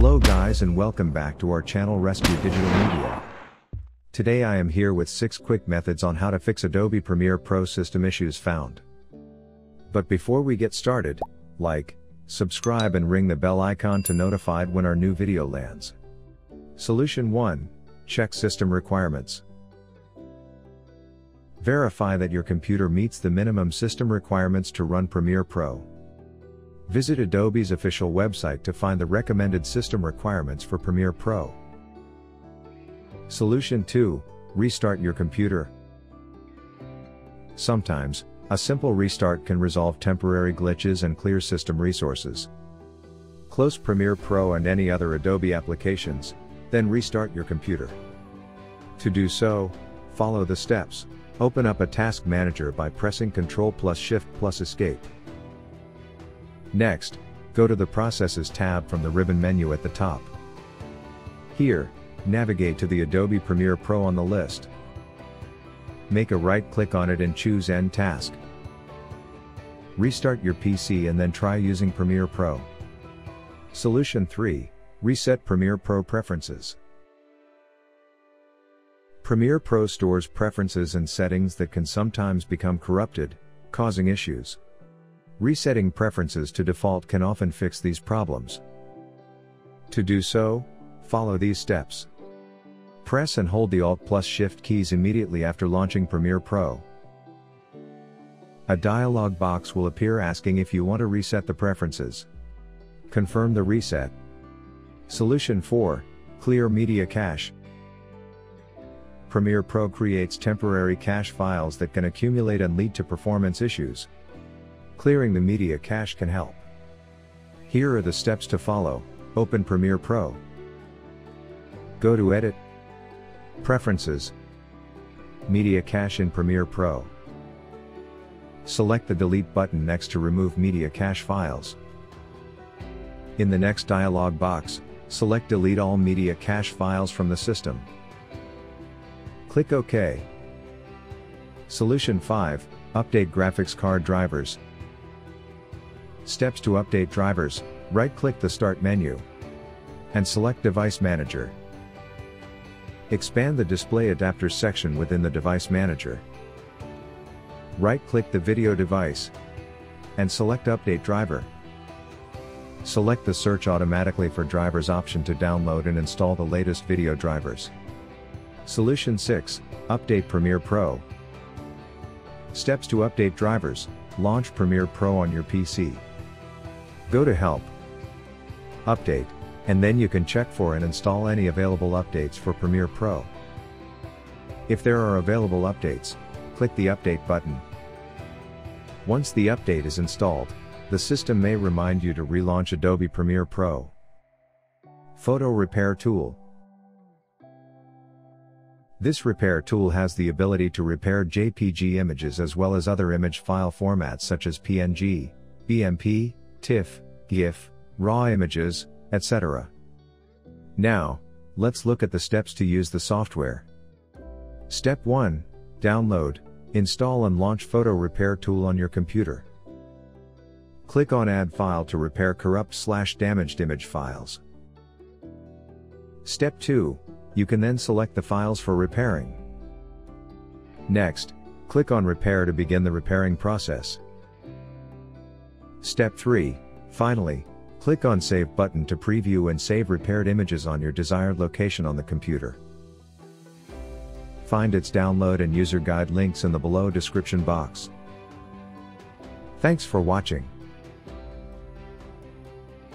Hello guys and welcome back to our channel Rescue Digital Media. Today I am here with 6 quick methods on how to fix Adobe Premiere Pro system issues found. But before we get started, like, subscribe and ring the bell icon to notified when our new video lands. Solution 1. Check system requirements. Verify that your computer meets the minimum system requirements to run Premiere Pro. Visit Adobe's official website to find the recommended system requirements for Premiere Pro. Solution 2. Restart your computer. Sometimes, a simple restart can resolve temporary glitches and clear system resources. Close Premiere Pro and any other Adobe applications, then restart your computer. To do so, follow the steps. Open up a task manager by pressing Ctrl+Shift+Escape. Next, go to the Processes tab from the ribbon menu at the top. Here, navigate to the Adobe Premiere Pro on the list. Make a right-click on it and choose End Task. Restart your PC and then try using Premiere Pro. Solution 3. Reset Premiere Pro preferences. Premiere Pro stores preferences and settings that can sometimes become corrupted, causing issues. Resetting preferences to default can often fix these problems. To do so, follow these steps. Press and hold the Alt+Shift keys immediately after launching Premiere Pro. A dialog box will appear asking if you want to reset the preferences. Confirm the reset. Solution 4. Clear media cache. Premiere Pro creates temporary cache files that can accumulate and lead to performance issues. Clearing the media cache can help. Here are the steps to follow. Open Premiere Pro. Go to Edit, Preferences, Media Cache in Premiere Pro. Select the Delete button next to remove media cache files. In the next dialog box, select Delete all media cache files from the system. Click OK. Solution 5. Update graphics card drivers. Steps to update drivers, right-click the Start menu and select Device Manager. Expand the Display Adapters section within the Device Manager. Right-click the video device and select Update Driver. Select the Search Automatically for Drivers option to download and install the latest video drivers. Solution 6. Update Premiere Pro. Steps to update drivers, launch Premiere Pro on your PC. Go to Help, Update, and then you can check for and install any available updates for Premiere Pro. If there are available updates, click the Update button. Once the update is installed, the system may remind you to relaunch Adobe Premiere Pro. Photo Repair Tool. This repair tool has the ability to repair JPG images as well as other image file formats such as PNG, BMP, TIFF, GIF, RAW images, etc. Now, let's look at the steps to use the software. Step 1. Download, install and launch Photo Repair Tool on your computer. Click on Add File to repair corrupt/damaged image files. Step 2. You can then select the files for repairing. Next, click on Repair to begin the repairing process. Step 3. Finally, click on Save button to preview and save repaired images on your desired location on the computer. Find its download and user guide links in the below description box. Thanks for watching.